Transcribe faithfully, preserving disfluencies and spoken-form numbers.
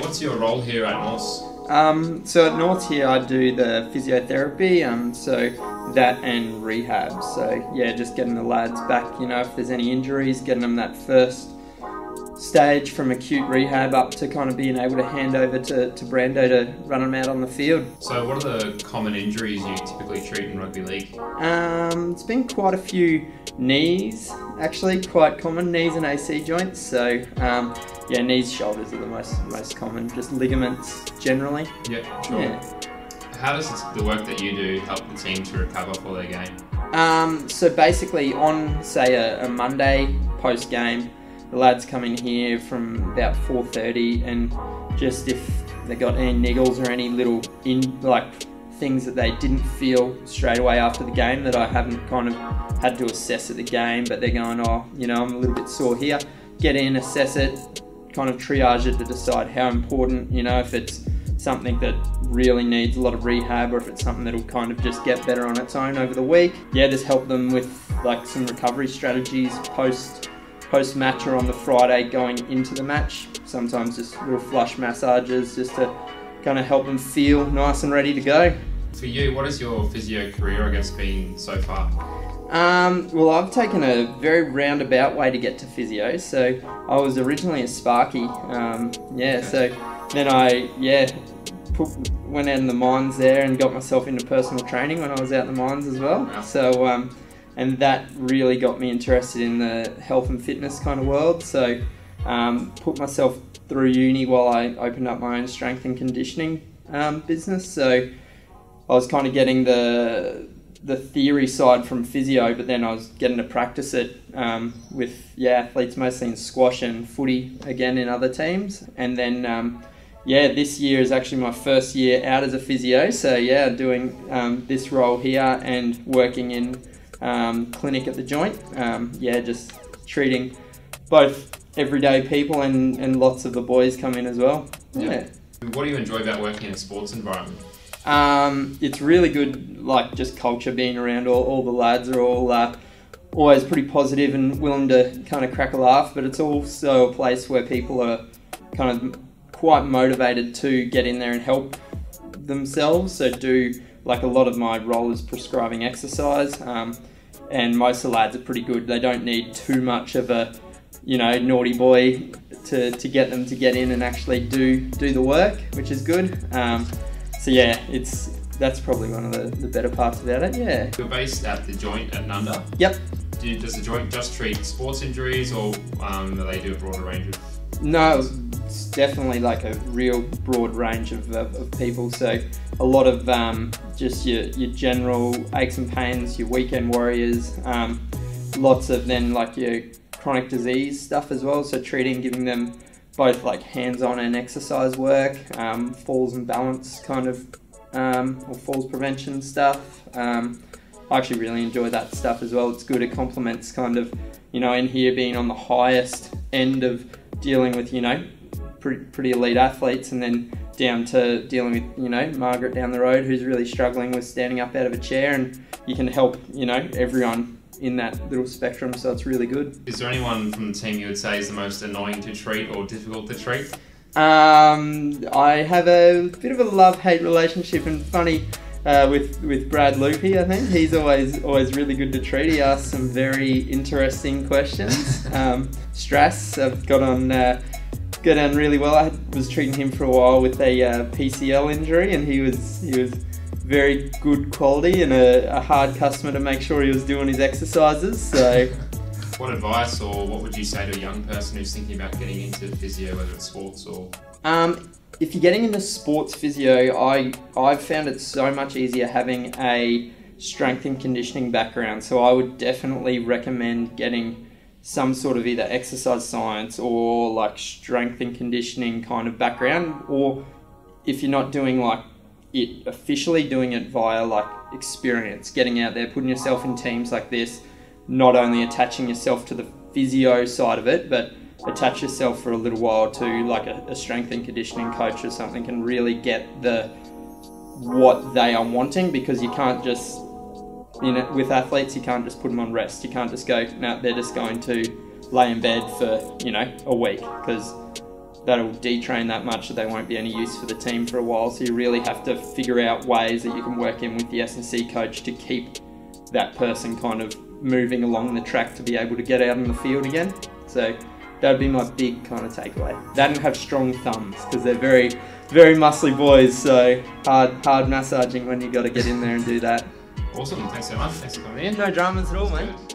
What's your role here at N O R S? Um, so at N O R S here I do the physiotherapy, um, so that and rehab. So yeah, just getting the lads back, you know, if there's any injuries, getting them that first stage from acute rehab up to kind of being able to hand over to, to Brando to run them out on the field. So what are the common injuries you typically treat in rugby league? Um, it's been quite a few knees, actually, quite common, knees and A C joints. So um, yeah, knees, shoulders are the most, most common, just ligaments generally. Yep, sure. Yeah. How does the work that you do help the team to recover for their game? Um, so basically on, say, a, a Monday post-game, the lads come in here from about four thirty, and just if they got any niggles or any little in like things that they didn't feel straight away after the game that I haven't kind of had to assess at the game, but they're going, oh, you know, I'm a little bit sore here. Get in, assess it, kind of triage it to decide how important, you know, if it's something that really needs a lot of rehab or if it's something that'll kind of just get better on its own over the week. Yeah, just help them with like some recovery strategies post post-match or on the Friday going into the match. Sometimes just little flush massages just to kind of help them feel nice and ready to go. For you, what has your physio career, I guess, been so far? Um, well, I've taken a very roundabout way to get to physio. So I was originally a Sparky. Um, yeah, okay. So then I, yeah, put, went out in the mines there and got myself into personal training when I was out in the mines as well. Wow. So. Um, And that really got me interested in the health and fitness kind of world. So um, put myself through uni while I opened up my own strength and conditioning um, business. So I was kind of getting the the theory side from physio, but then I was getting to practice it um, with yeah athletes mostly in squash and footy again in other teams. And then um, yeah, this year is actually my first year out as a physio. So yeah, doing um, this role here and working in Um, clinic at the Joint. Um, yeah, just treating both everyday people and, and lots of the boys come in as well. Yeah. Yeah. What do you enjoy about working in a sports environment? Um, it's really good, like just culture being around. All, all the lads are all uh, always pretty positive and willing to kind of crack a laugh, but it's also a place where people are kind of quite motivated to get in there and help themselves. So do like a lot of my role is prescribing exercise. Um, And most of the lads are pretty good. They don't need too much of a, you know, naughty boy to, to get them to get in and actually do do the work, which is good. Um, so yeah, it's that's probably one of the, the better parts about it. Yeah. You're based at the Joint at Nunda. Yep. Do you, does the Joint just treat sports injuries, or um, do they do a broader range of? No, it's definitely like a real broad range of, of, of people. So a lot of um, just your, your general aches and pains, your weekend warriors, um, lots of then like your chronic disease stuff as well. So treating, giving them both like hands-on and exercise work, um, falls and balance kind of, um, or falls prevention stuff. Um, I actually really enjoy that stuff as well. It's good, it complements kind of, you know, in here being on the highest end of dealing with, you know, pretty, pretty elite athletes, and then down to dealing with, you know, Margaret down the road who's really struggling with standing up out of a chair, and you can help, you know, everyone in that little spectrum, so it's really good. Is there anyone from the team you would say is the most annoying to treat or difficult to treat? Um, I have a bit of a love-hate relationship, and funny uh, with, with Brad Lupe, I think. He's always always really good to treat. He asks some very interesting questions. um, Strass, I've got on... Uh, Go down really well. I was treating him for a while with a uh, P C L injury, and he was he was very good quality and a, a hard customer to make sure he was doing his exercises. So, what advice or what would you say to a young person who's thinking about getting into physio, whether it's sports or? Um, if you're getting into sports physio, I I've found it so much easier having a strength and conditioning background. So I would definitely recommend getting some sort of either exercise science or like strength and conditioning kind of background, or if you're not doing like it officially, doing it via like experience, getting out there, putting yourself in teams like this, not only attaching yourself to the physio side of it, but attach yourself for a little while to like a, a strength and conditioning coach or something, and really get the what they are wanting, because you can't just, you know, with athletes, you can't just put them on rest. You can't just go, no, they're just going to lay in bed for, you know, a week, because that'll detrain that much that they won't be any use for the team for a while. So you really have to figure out ways that you can work in with the S and C coach to keep that person kind of moving along the track to be able to get out on the field again. So that'd be my big kind of takeaway. That and have strong thumbs, because they're very, very muscly boys, so hard, hard massaging when you got to get in there and do that. Awesome, thanks so much, thanks for coming in. No dramas at all, mate.